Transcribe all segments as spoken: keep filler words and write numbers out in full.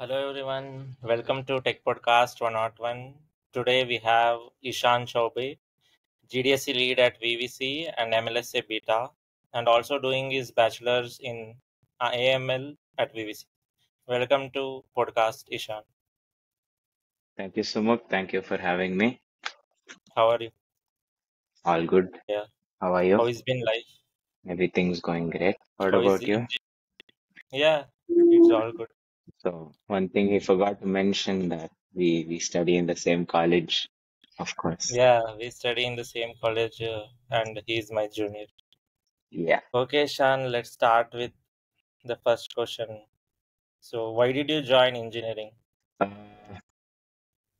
Hello everyone, welcome to Tech Podcast one oh one. Today we have Ishaan Choubey, G D S C lead at V V C and M L S A Beta, and also doing his bachelor's in A M L at V V C. Welcome to podcast, Ishaan. Thank you, Sumukh. Thank you for having me. How are you? All good. Yeah. How are you? How has been life? Everything's going great. What How about you? Yeah, it's all good. So one thing he forgot to mention that we, we study in the same college, of course. Yeah, we study in the same college uh, and he's my junior. Yeah. Okay, Shan, let's start with the first question. So why did you join engineering? Uh,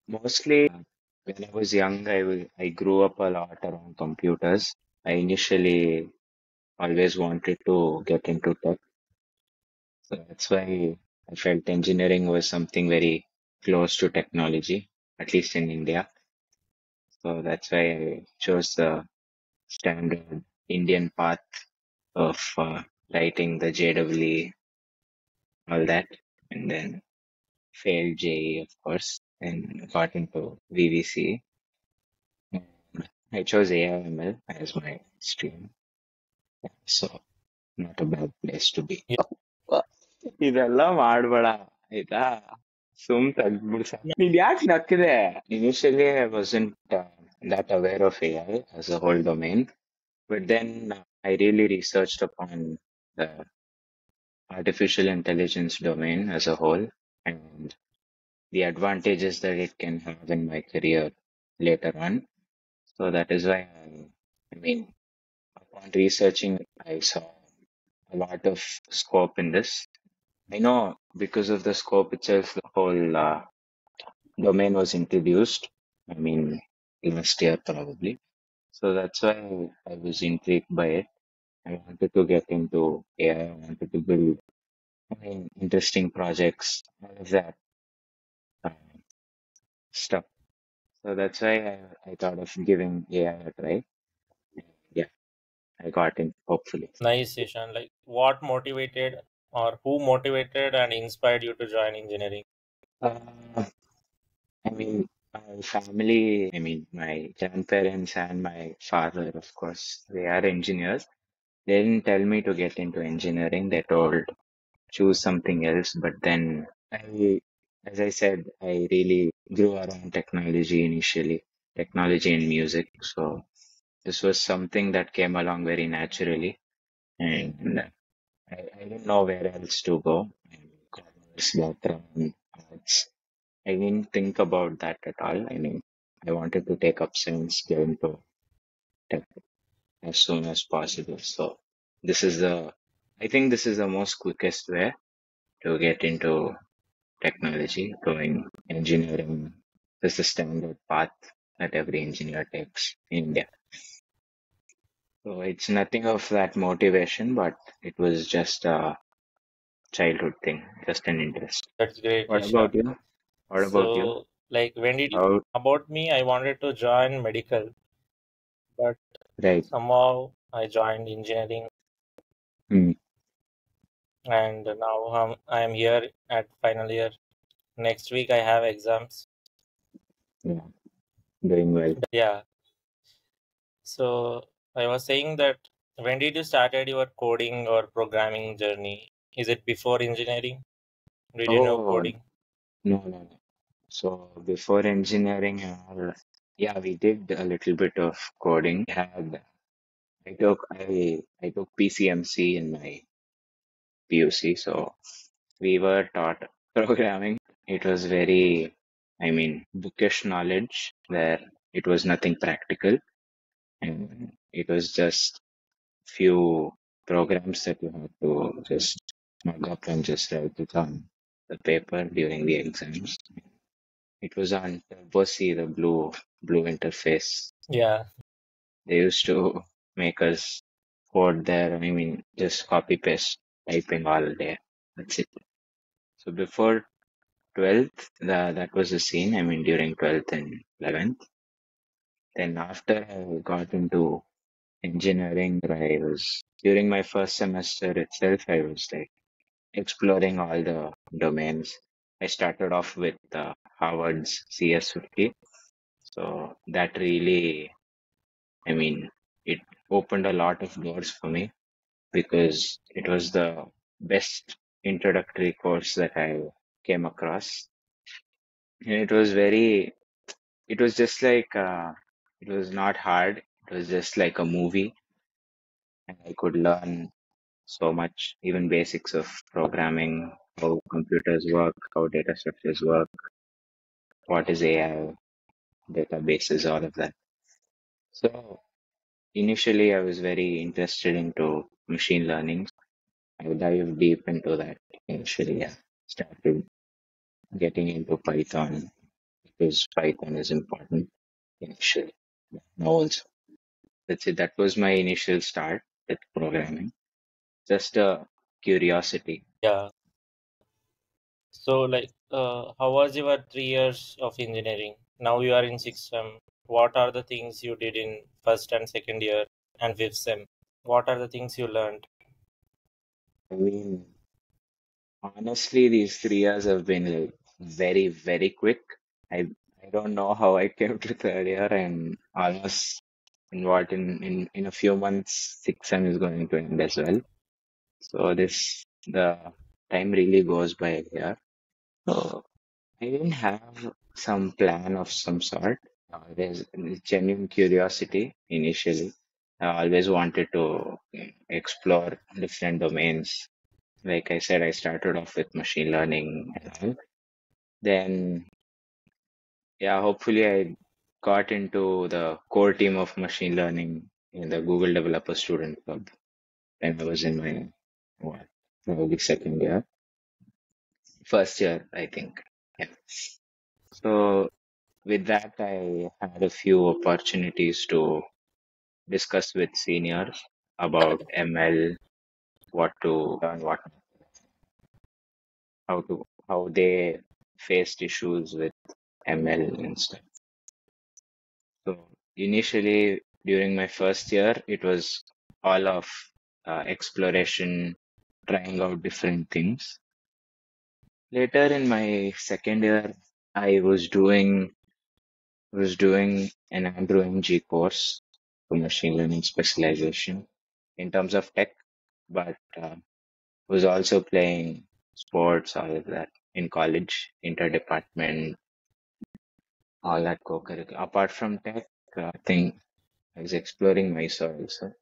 mostly uh, when I was young, I, I grew up a lot around computers. I initially always wanted to get into tech. So that's why I felt engineering was something very close to technology, at least in India. So that's why I chose the standard Indian path of uh, writing the J E E, all that, and then failed J E E, of course, and got into V V C. I chose A I M L as my stream, so not a bad place to be. Yeah. ಇದೆಲ್ಲ ಮಾಡ್ಬೇಡ ಆಯ್ತಾ, ಸುಮ್ ತಗ್ಬಿಡ್ಸ. ನೀನ್ ಯಾಕೆ ನಕ್ಕಿದೆ? Initially I wasn't that aware of A I as a whole domain, but then I really researched upon the artificial intelligence domain as a whole and the advantages that it can have in my career later on. So that is why I mean upon researching I saw a lot of scope in this. I know because of the scope itself, the whole uh, domain was introduced, I mean, last year probably. So that's why I was intrigued by it. I wanted to get into A I, I wanted to build, I mean, interesting projects, all of that uh, stuff. So that's why I, I thought of giving A I a try. Yeah, I got in, hopefully. Nice, Ishaan. Like, what motivated... or who motivated and inspired you to join engineering? Uh, I mean, my family, I mean, my grandparents and my father, of course, they are engineers. They didn't tell me to get into engineering. They told, choose something else. But then, I, as I said, I really grew around technology initially, technology and music. So this was something that came along very naturally. And uh, I, I didn't know where else to go. I mean, commerce, background, arts. I didn't think about that at all. I mean, I wanted to take up science, get into tech as soon as possible. So this is the, I think this is the most quickest way to get into technology, going engineering. This is the standard path that every engineer takes in India. So it's nothing of that motivation, but it was just a childhood thing, just an interest. That's great. What Ishaan. about you? What so, about you? Like when did How... you, about me, I wanted to join medical, but right. somehow I joined engineering, hmm. and now I'm, I'm here at final year. Next week I have exams. Yeah, doing well. Yeah. So. I was saying that when did you started your coding or programming journey? Is it before engineering? Did oh, you know coding? No, no, no. So before engineering, uh, yeah, we did a little bit of coding. I had, I took, I, I took P C M C in my P U C, so we were taught programming. It was very, I mean, bookish knowledge where it was nothing practical. And it was just few programs that you had to just mark up and just write it on the paper during the exams. It was on Turbo C, the blue blue interface. Yeah. They used to make us code there. I mean, just copy paste, typing all day. That's it. So before twelfth, the, that was the scene. I mean, during twelfth and eleventh. Then after I got into engineering, I was, during my first semester itself, I was like exploring all the domains. I I started off with uh, Harvard's C S fifty. So that really, I mean, it opened a lot of doors for me because it was the best introductory course that I came across. And it was very, it was just like, uh, it was not hard. It was just like a movie. And I could learn so much, even basics of programming, how computers work, how data structures work, what is A I, databases, all of that. So initially I was very interested into machine learning. I dived deep into that initially. I started getting into Python because Python is important initially. Now also, that's it. That was my initial start with programming. Just a curiosity. Yeah. So like, uh, how was your three years of engineering? Now you are in sixth sem. What are the things you did in first and second year and fifth sem? What are the things you learned? I mean, honestly, these three years have been like very, very quick. I I don't know how I came to third year and almost in what in, in, in a few months, sixth sem is going to end as well. So this, the time really goes by here. So I didn't have some plan of some sort. There's genuine curiosity initially. I always wanted to explore different domains. Like I said, I started off with machine learning and all. Then, yeah, hopefully I got into the core team of machine learning in the Google Developer Student Club when I was in my what, probably second year. First year, I think. Yeah. So with that, I had a few opportunities to discuss with seniors about M L, what to learn, what, how to, how they faced issues with M L and stuff. So initially, during my first year, it was all of uh, exploration, trying out different things. Later in my second year, I was doing was doing an Andrew Ng course for machine learning specialization in terms of tech, but uh, was also playing sports, all of that in college, interdepartment, all that co-curriculum. Apart from tech, uh, I think I was exploring Mysuru also.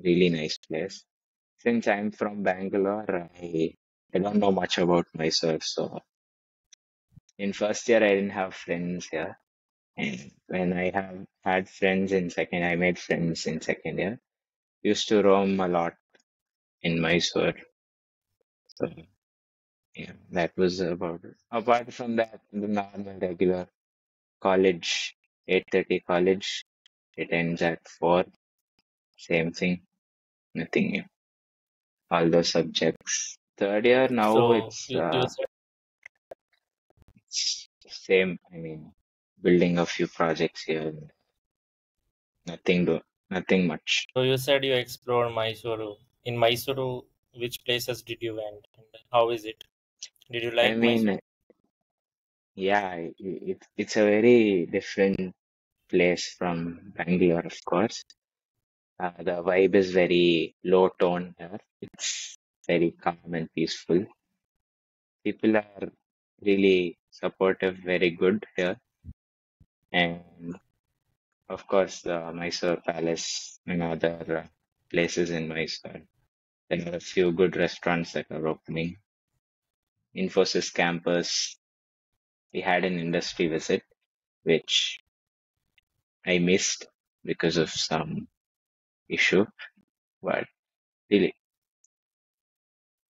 Really nice place. Since I'm from Bangalore, I, I don't know much about Mysuru, so in first year, I didn't have friends here. And when I have had friends in second, I made friends in second year. Used to roam a lot in Mysuru. So, yeah, that was about it. Apart from that, the normal, regular college, eight thirty college, it ends at four. Same thing, nothing new. All those subjects. Third year, now so, it's... Uh, same, I mean, building a few projects here. Nothing to, nothing much. So you said you explored Mysuru. In Mysuru, which places did you went? How is it? Did you like? I mean, Mysuru? Yeah, it, it's a very different place from Bangalore, of course. Uh, the vibe is very low tone here. It's very calm and peaceful. People are really supportive, very good here, and of course the uh, Mysuru Palace and other uh, places in Mysuru. There are a few good restaurants that are opening. Infosys campus, we had an industry visit, which I missed because of some issue, but really,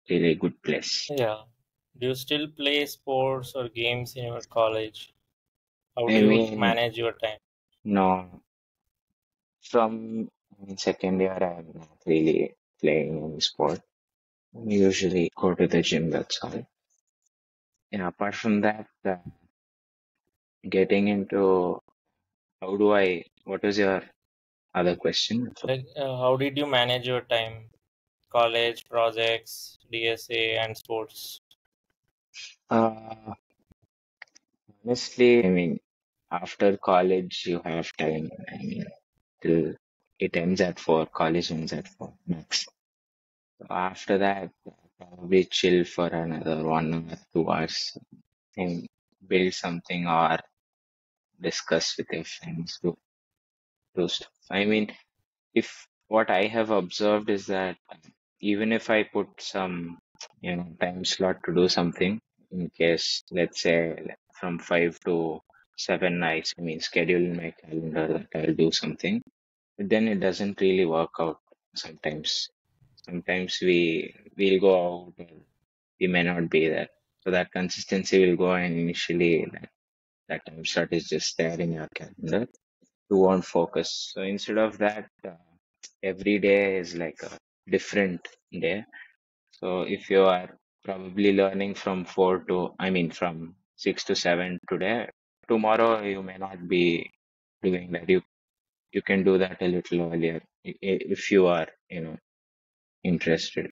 really good place. Yeah. Do you still play sports or games in your college? How do I mean, you manage your time? No. From second year, I'm not really playing any sport. I usually go to the gym, that's all. And apart from that, uh, getting into how do I, what was your other question? Like, uh, how did you manage your time? College, projects, D S A, and sports. Uh, Honestly, I mean, after college, you have time. I mean, till it ends at four, college ends at four max. So after that, probably chill for another one or two hours and build something or discuss with your friends. Do, do stuff. I mean, if what I have observed is that even if I put some, you know, time slot to do something, in case, let's say, from five to seven nights, I mean, schedule in my calendar that I'll do something, but then it doesn't really work out sometimes. Sometimes we will go out and we may not be there. So that consistency will go, and initially that, that time slot is just there in your calendar. You won't focus. So instead of that, uh, every day is like a different day. So if you are probably learning from four to, I mean, from six to seven today, tomorrow you may not be doing that. You you can do that a little earlier i- i- if you are, you know, interested.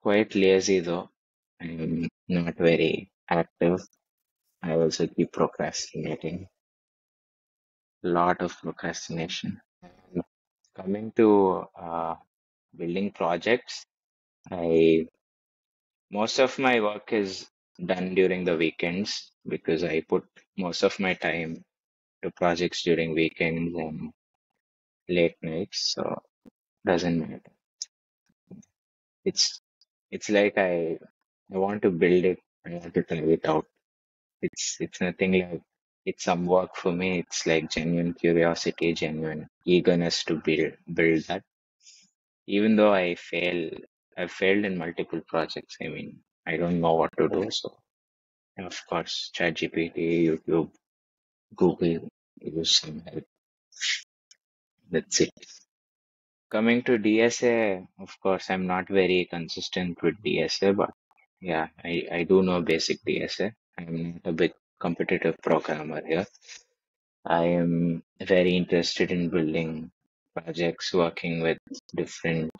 Quite lazy though. I'm not very active. I also keep procrastinating. Lot of procrastination. And coming to uh, building projects, I most of my work is done during the weekends because I put most of my time to projects during weekends and late nights, so doesn't matter. It's it's like I I want to build it. I want to try it out. It's it's nothing like it's some work for me. It's like genuine curiosity, genuine eagerness to build build that. Even though I fail, I've failed in multiple projects. I mean, I don't know what to do. So of course, ChatGPT, YouTube, Google, use some help. That's it. Coming to D S A, of course, I'm not very consistent with D S A, but yeah, I, I do know basic D S A. I'm not a big competitive programmer here. I am very interested in building projects, working with different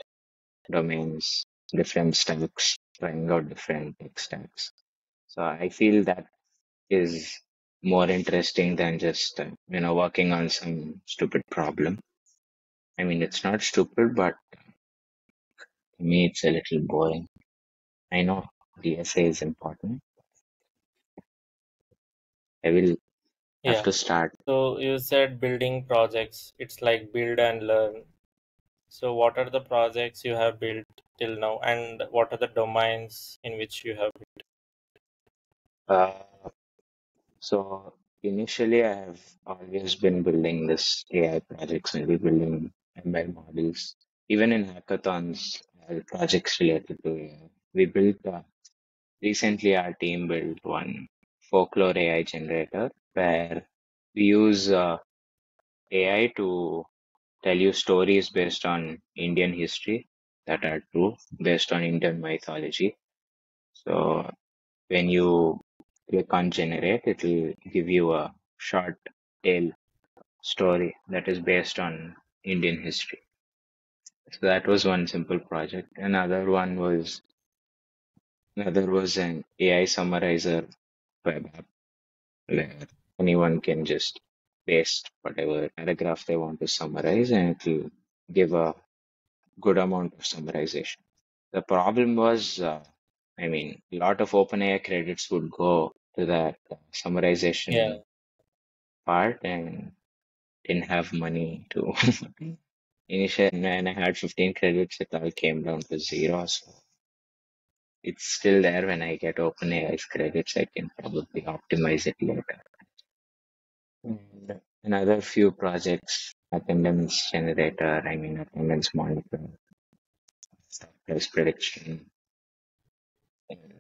domains, different stacks, trying out different tech stacks. So I feel that is more interesting than just, uh, you know, working on some stupid problem. I mean, it's not stupid, but to me, it's a little boring. I know D S A is important. I will have Yeah. to start. So you said building projects. It's like build and learn. So what are the projects you have built till now, and what are the domains in which you have built? Uh, So initially, I have always been building this A I projects, maybe building M L models. Even in hackathons, uh, projects related to A I. We built uh, recently our team built one folklore A I generator where we use uh, A I to tell you stories based on Indian history that are true, based on Indian mythology. So when you click on generate, it will give you a short tale story that is based on Indian history. So that was one simple project. Another one was another was an A I summarizer web app where anyone can just paste whatever paragraph they want to summarize, and it will give a good amount of summarization. The problem was, uh, I mean, a lot of OpenAI credits would go to that uh, Yeah. summarization part, and didn't have money to initial, and I had fifteen credits. It all came down to zero, so it's still there. When I get OpenAI's credits, I can probably optimize it later. And another few projects, attendance generator, I mean, attendance monitor, stock price prediction, and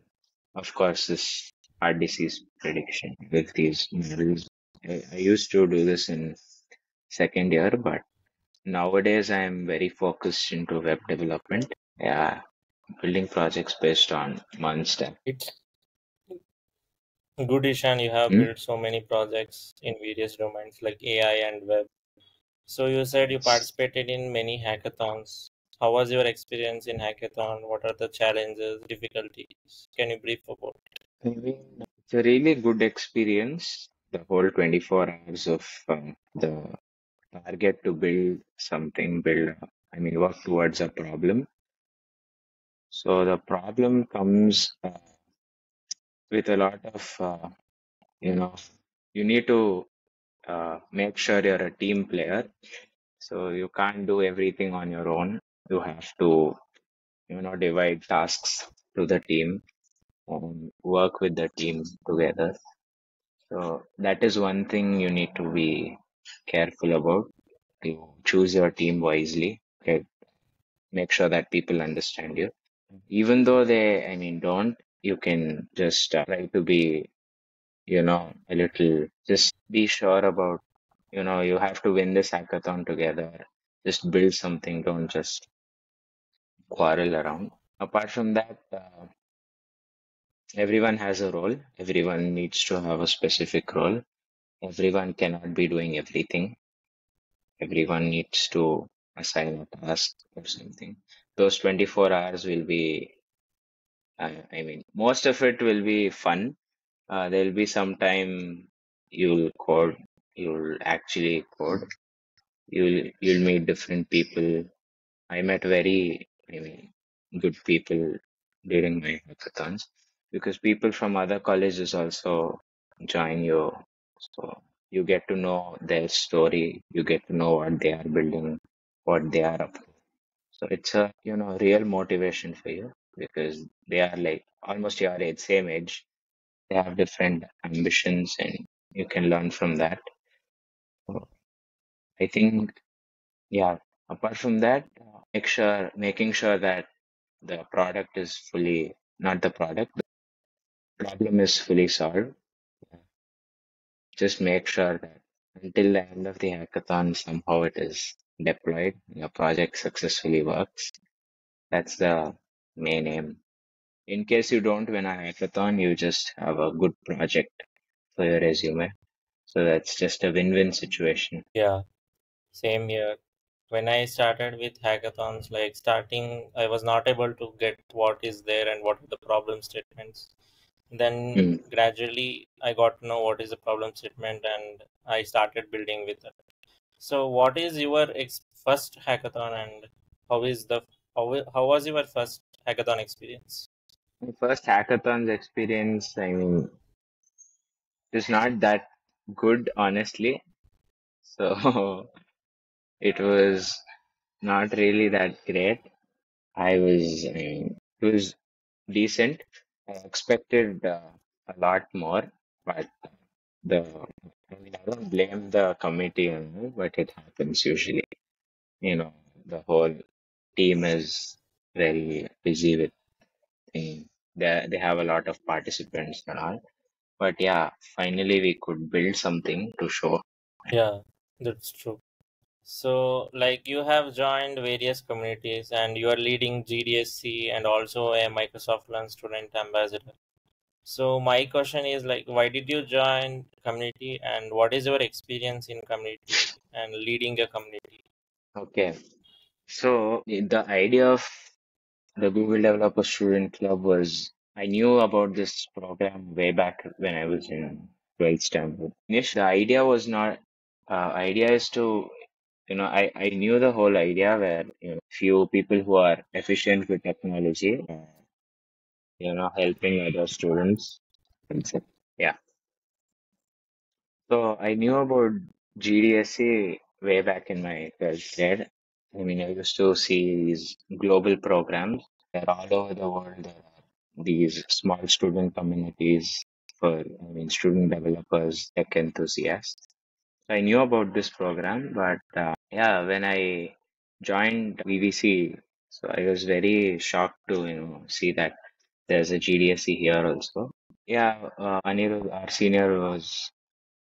of course, this heart disease prediction with these models. I, I used to do this in second year, but nowadays I am very focused into web development. Yeah, building projects based on one step. It's good, Ishan. You have Hmm? built so many projects in various domains like A I and web. So you said you participated in many hackathons. How was your experience in hackathon? What are the challenges, difficulties? Can you brief about it? It's a really good experience. The whole twenty-four hours of um, the target to build something, build, I mean, work towards a problem. So the problem comes uh, with a lot of, uh, you know, you need to uh, make sure you're a team player. So you can't do everything on your own. You have to, you know, divide tasks to the team and work with the team together. So that is one thing you need to be careful about. You choose your team wisely. Okay. Make sure that people understand you. Even though they, I mean, don't, you can just uh, try to be, you know, a little, just be sure about, you know, you have to win this hackathon together. Just build something. Don't just quarrel around. Apart from that, uh, everyone has a role. Everyone needs to have a specific role. Everyone cannot be doing everything. Everyone needs to assign a task or something. Those twenty-four hours will be, I, I mean, most of it will be fun. Uh, there will be some time you'll code, you'll actually code. You'll, you'll meet different people. I met very, I mean, good people during my hackathons, because people from other colleges also join you. So you get to know their story, you get to know what they are building, what they are up to. So it's a, you know, real motivation for you, because they are like almost your age, same age. They have different ambitions and you can learn from that. So I think, yeah, apart from that, make sure, making sure that the product is fully, not the product, problem is fully solved. Just make sure that until the end of the hackathon, somehow it is deployed, your project successfully works. That's the main aim. In case you don't win a hackathon, you just have a good project for your resume. So that's just a win-win situation. Yeah, same here. When I started with hackathons, like starting, I was not able to get what is there and what are the problem statements. Then mm. gradually I got to know what is the problem statement and I started building with it. So what is your ex- first hackathon and how is the how, how was your first hackathon experience? My first hackathon's experience, I mean, is not that good, honestly. So it was not really that great. I was, I mean, it was decent. I expected uh, a lot more, but the I mean, I don't blame the committee, you know, but it happens usually. You know, the whole team is very busy with things. They, they have a lot of participants and all. But yeah, finally we could build something to show. Yeah, that's true. So, like, you have joined various communities and you are leading G D S C and also a Microsoft Learn Student Ambassador. So, my question is, like, why did you join community and what is your experience in community and leading a community? Okay. So, the idea of the Google Developer Student Club was, I knew about this program way back when I was in twelfth standard. The idea was not, uh, idea is to, you know, I, I knew the whole idea where, you know, few people who are efficient with technology, you know, helping other students. Yeah. So I knew about G D S C way back in my twelfth grade. I mean, I used to see these global programs. They're all over the world. There are these small student communities for, I mean, student developers, tech enthusiasts. I knew about this program, but uh, yeah, when I joined V V C, so I was very shocked to, you know, see that there's a G D S C here also. Yeah, uh, Anirudh, our senior, was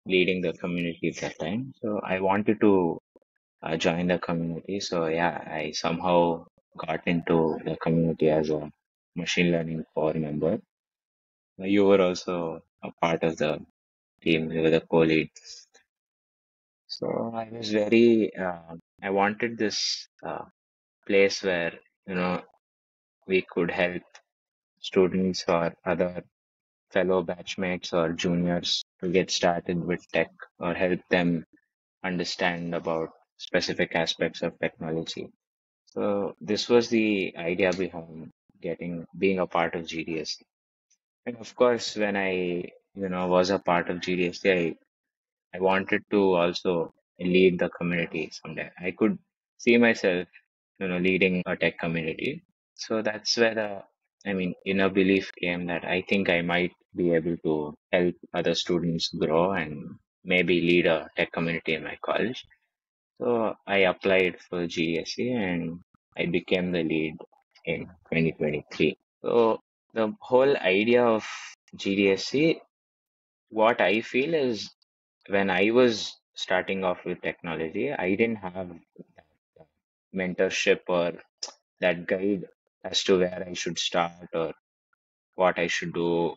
leading the community at that time. So I wanted to uh, join the community. So yeah, I somehow got into the community as a machine learning core member. You were also a part of the team. You were the co-lead. So I was very, uh, I wanted this uh, place where, you know, we could help students or other fellow batchmates or juniors to get started with tech, or help them understand about specific aspects of technology. So this was the idea behind getting being a part of G D S C. And of course, when I you know was a part of G D S C, I, I wanted to also lead the community someday. I could see myself you know leading a tech community. So that's where the I mean, inner belief came that I think I might be able to help other students grow and maybe lead a tech community in my college. So I applied for G D S C and I became the lead in twenty twenty-three. So the whole idea of G D S C, what I feel is, when I was starting off with technology, I didn't have that mentorship or that guide as to where I should start or what I should do.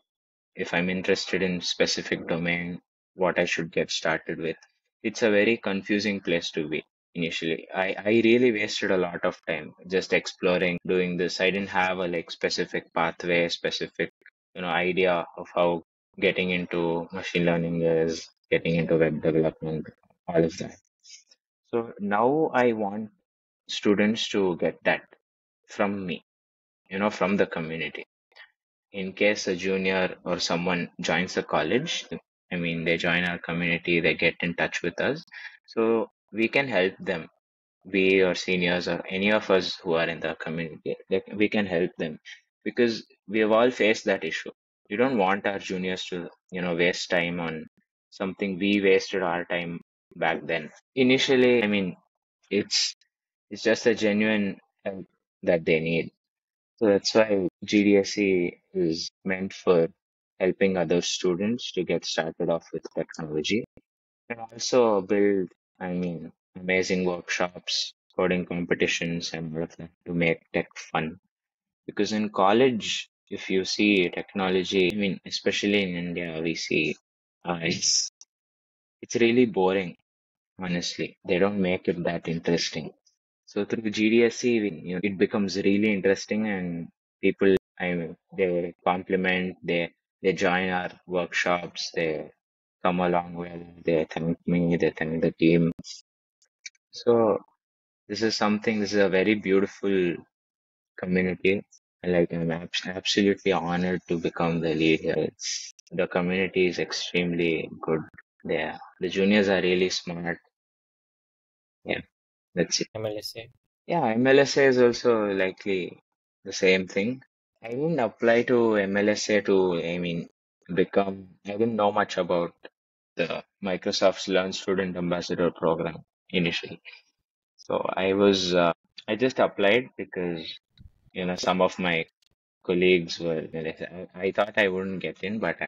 If I'm interested in specific domain, what I should get started with. It's a very confusing place to be initially. I, I really wasted a lot of time just exploring, doing this. I didn't have a like specific pathway, specific you know idea of how getting into machine learning is, getting into web development, all of that. So now I want students to get that from me. You know, from the community. In case a junior or someone joins a college, I mean, they join our community, they get in touch with us. So we can help them. We or seniors or any of us who are in the community, they, we can help them. Because we have all faced that issue. We don't want our juniors to, you know, waste time on something we wasted our time back then. Initially, I mean, it's, it's just a genuine help that they need. So that's why G D S C is meant for helping other students to get started off with technology, and also build, I mean, amazing workshops, coding competitions, and all of that to make tech fun. Because in college, if you see technology, I mean, especially in India, we see uh, it's it's really boring. Honestly, they don't make it that interesting. So through G D S C, you know, it becomes really interesting, and people, I mean, they compliment, they they join our workshops, they come along well, they thank me, they thank the team. So this is something, this is a very beautiful community. Like, I'm absolutely honored to become the lead here. It's, the community is extremely good there. The juniors are really smart. Yeah. That's it. M L S A. Yeah, M L S A is also likely the same thing. I didn't apply to M L S A to, I mean, become, I didn't know much about the Microsoft's Learn Student Ambassador program initially. So I was, uh, I just applied because, you know, some of my colleagues were, I thought I wouldn't get in, but I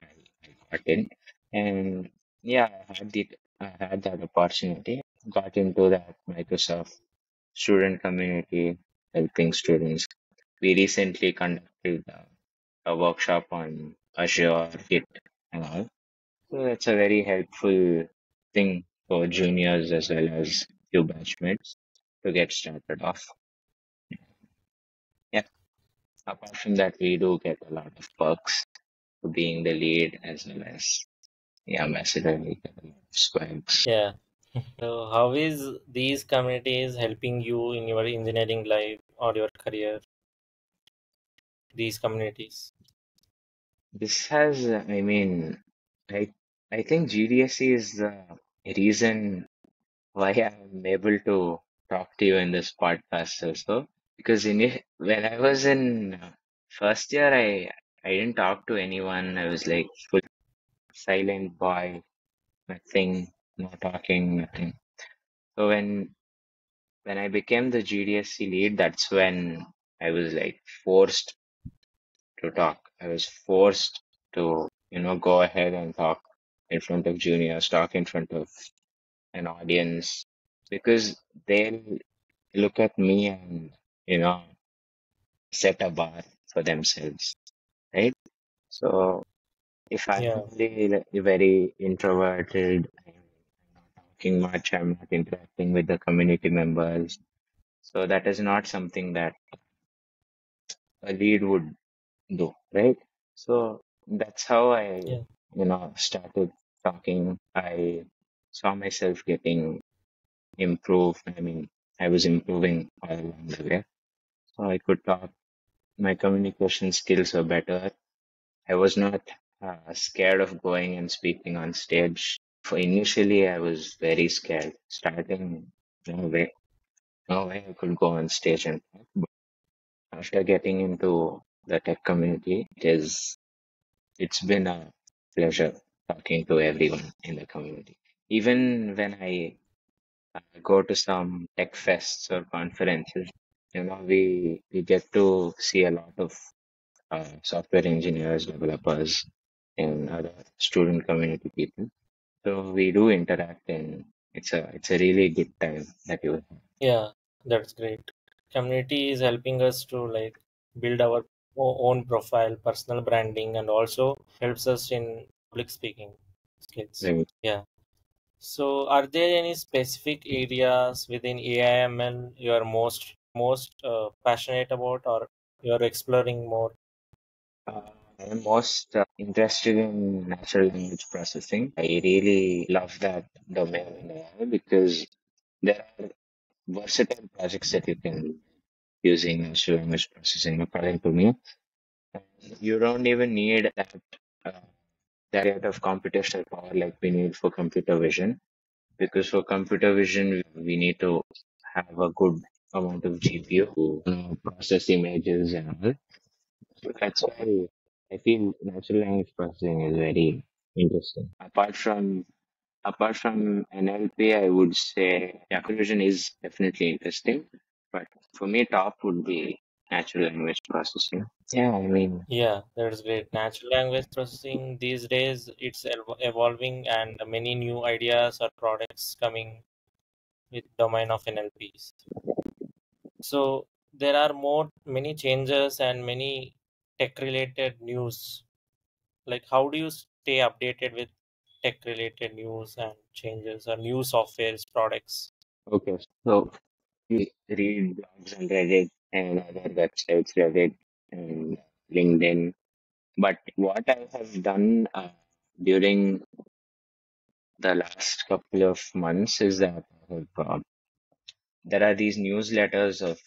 got in. And yeah, I had, the, I had that opportunity. Got into that Microsoft student community, helping students. We recently conducted a, a workshop on Azure, Git, and all. So that's a very helpful thing for juniors as well as new batchmates to get started off. Yeah. Apart from that, we do get a lot of perks for being the lead as well as the ambassador. We get a lot of swag. Yeah. So how is these communities helping you in your engineering life or your career? These communities. This has, I mean, I I think G D S C is the reason why I'm able to talk to you in this podcast also. Because in when I was in first year, I I didn't talk to anyone. I was like full silent boy, nothing. No talking, nothing. So when when I became the G D S C lead, that's when I was like forced to talk. I was forced to, you know, go ahead and talk in front of juniors, talk in front of an audience, because they'll look at me and, you know, set a bar for themselves, right? So if I'm yeah. really very introverted, much, I'm not interacting with the community members, So that is not something that a lead would do, right? So that's how I, yeah. you know, started talking. I saw myself getting improved. I mean, I was improving all along the way. So I could talk. My communication skills were better. I was not uh, scared of going and speaking on stage. For initially, I was very scared. Starting, no way, no way I could go on stage and talk. But after getting into the tech community, it is, it's been a pleasure talking to everyone in the community. Even when I uh, go to some tech fests or conferences, you know, we, we get to see a lot of uh, software engineers, developers, and other student community people. So we do interact, and it's a it's a really good time that you have. Yeah, that's great. Community is helping us to like build our own profile, personal branding, and also helps us in public speaking skills. Right. Yeah. So are there any specific areas within A I M L you are most most uh, passionate about, or you're exploring more? Uh, I'm most uh, interested in natural language processing. I really love that domain in A I because there are versatile projects that you can do using natural language processing, according to me. You don't even need that uh, that kind of computational power like we need for computer vision, because for computer vision, we need to have a good amount of G P U to you know, process images and all. So that's why I feel natural language processing is very interesting. Apart from apart from N L P, I would say computer vision is definitely interesting, but for me, top would be natural language processing. Yeah, I mean. Yeah, that's great. Natural language processing these days, it's evolving, and many new ideas or products coming with domain of N L Ps. So there are more many changes and many tech-related news. Like, how do you stay updated with tech-related news and changes or new softwares, products? Okay, so you read blogs on Reddit and other websites, Reddit and LinkedIn. But what I have done uh, during the last couple of months is that uh, there are these newsletters of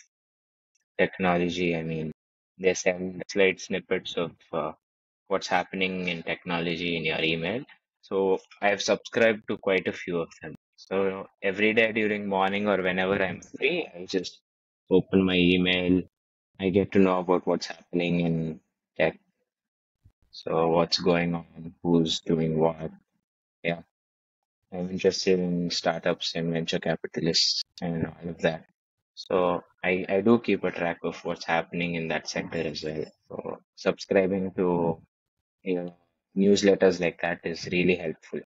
technology. I mean, they send slide snippets of uh, what's happening in technology in your email. So I have subscribed to quite a few of them. So every day during morning or whenever I'm free, I just open my email. I get to know about what's happening in tech. So what's going on, who's doing what. Yeah. I'm interested in startups and venture capitalists and all of that. So I, I do keep a track of what's happening in that sector as well. So subscribing to you know, newsletters like that is really helpful.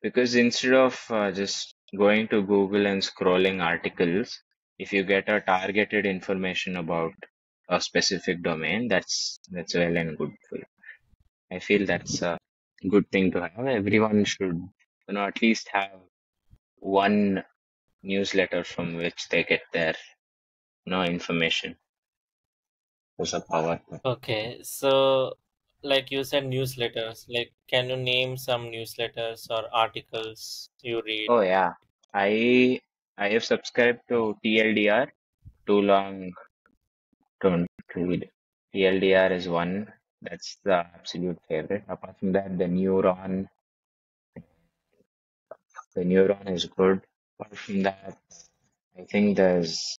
Because instead of uh, just going to Google and scrolling articles, if you get a targeted information about a specific domain, that's that's well and good for you. I feel that's a good thing to have. Everyone should, you know, at least have one newsletter from which they get their, you know, information. That's a power. Okay, so, like you said, newsletters, like can you name some newsletters or articles you read? Oh yeah, I I have subscribed to T L D R, too long don't read. T L D R is one, that's the absolute favorite. Apart from that, the Neuron, the Neuron is good. Apart from that, I think there's,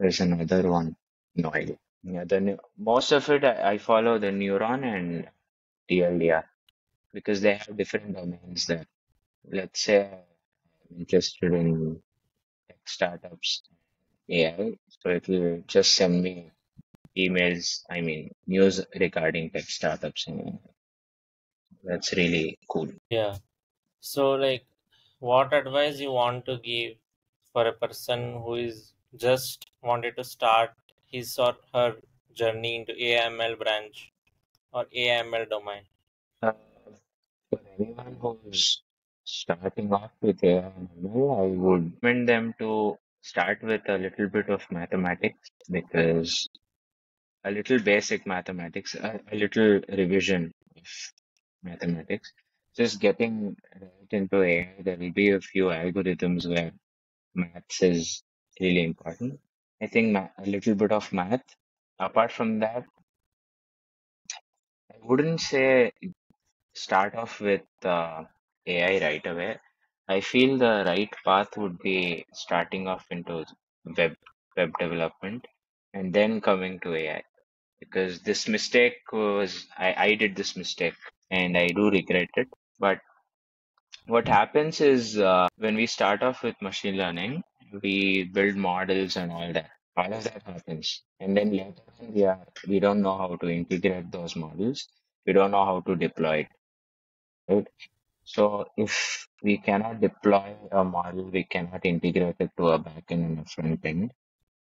there's another one, no idea. Yeah, the most of it I, I follow the Neuron and T L D R because they have different domains there. Let's say I'm interested in tech startups, A I, so it will just send me emails, I mean, news regarding tech startups. That's really cool. Yeah. So, like, what advice you want to give for a person who is just wanted to start his or her journey into A M L branch or A M L domain? Uh, for anyone who is starting off with A M L, I would recommend them to start with a little bit of mathematics, because a little basic mathematics, a, a little revision of mathematics. Just getting right into A I, there will be a few algorithms where maths is really important. I think ma- a little bit of math. Apart from that, I wouldn't say start off with uh, A I right away. I feel the right path would be starting off into web web development and then coming to A I, because this mistake was I, I did this mistake and I do regret it. But what happens is uh, when we start off with machine learning, we build models and all that. All of that happens, and then later on we are we don't know how to integrate those models. We don't know how to deploy it. Right? So if we cannot deploy a model, we cannot integrate it to a backend and a front end.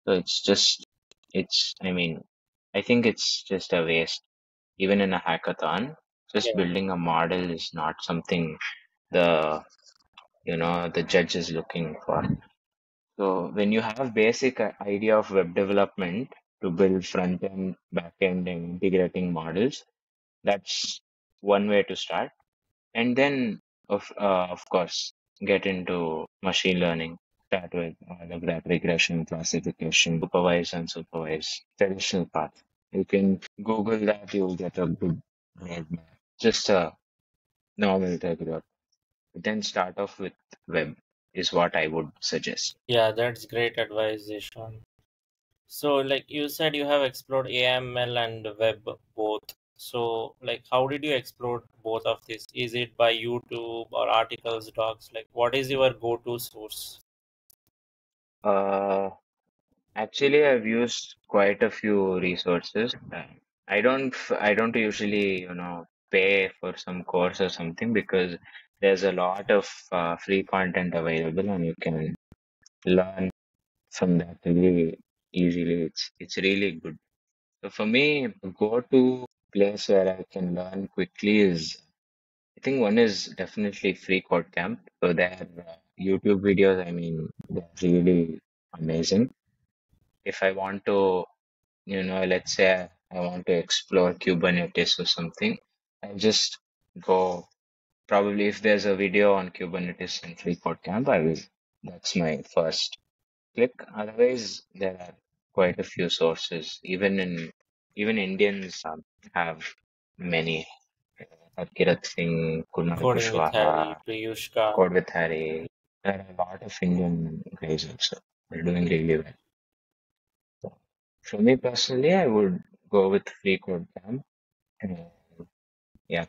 So it's just, it's, I mean, I think it's just a waste. Even in a hackathon, just yeah. building a model is not something the, you know, the judge is looking for. So when you have basic idea of web development to build front end, back end, and integrating models, that's one way to start. And then, of uh, of course, get into machine learning. Start with all of that regression, classification, supervised, unsupervised, traditional path. You can Google that, you'll get a good roadmap. Just a normal regular. Then start off with web is what I would suggest. Yeah, that's great advice, Ishaan. So, like you said, you have explored A M L and web both. So, like, how did you explore both of this? Is it by YouTube or articles, docs? Like, what is your go-to source? Uh, actually, I've used quite a few resources. I don't, I don't usually, you know, pay for some course or something, because there's a lot of uh, free content available, and you can learn from that really easily. It's it's really good. So for me, go-to place where I can learn quickly is, I think one is definitely FreeCodeCamp. So their uh, YouTube videos, I mean, they're really amazing. If I want to, you know, let's say I want to explore Kubernetes or something, I just go, probably if there's a video on Kubernetes in FreeCodeCamp, I will, that's my first click. Otherwise, there are quite a few sources, even in Even Indians um, have many. Akiraj Singh, Kunal Kushwaha, Code with Hari. There are a lot of Indian guys also. They're doing really well. So, for me personally, I would go with FreeCodeCamp. Uh, yeah.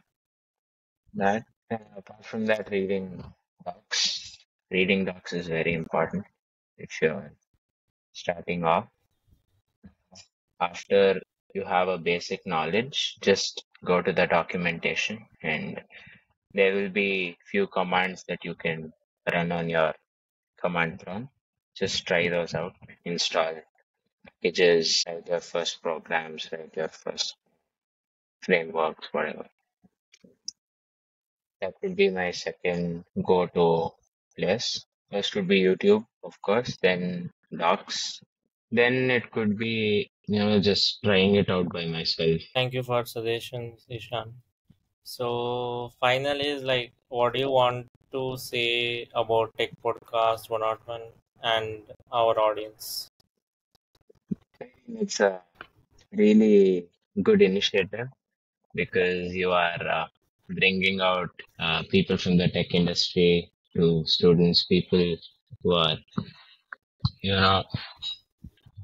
That, uh, apart from that, reading docs. Reading docs is very important if you're starting off. After you have a basic knowledge, just go to the documentation, and there will be few commands that you can run on your command prompt. Just try those out, install packages, write your first programs, write your first frameworks, whatever. That would be my second go-to place. First would be YouTube, of course, then docs. Then it could be, you know, just trying it out by myself. Thank you for suggestions, Ishaan. So, final is like, what do you want to say about Tech Podcast one oh one and our audience? It's a really good initiative, because you are uh, bringing out uh, people from the tech industry to students, people who are, you know,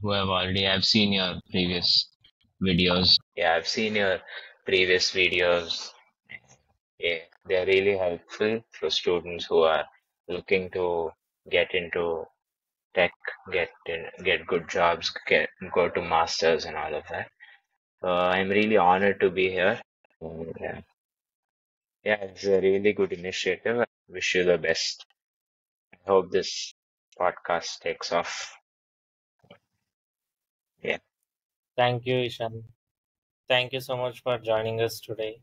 who have already, I've seen your previous videos. Yeah, I've seen your previous videos. Yeah, they're really helpful for students who are looking to get into tech, get in, get good jobs, get go to masters and all of that. Uh, I'm really honored to be here. Yeah. yeah, it's a really good initiative. I wish you the best. I hope this podcast takes off. Yeah. Thank you, Ishaan. Thank you so much for joining us today.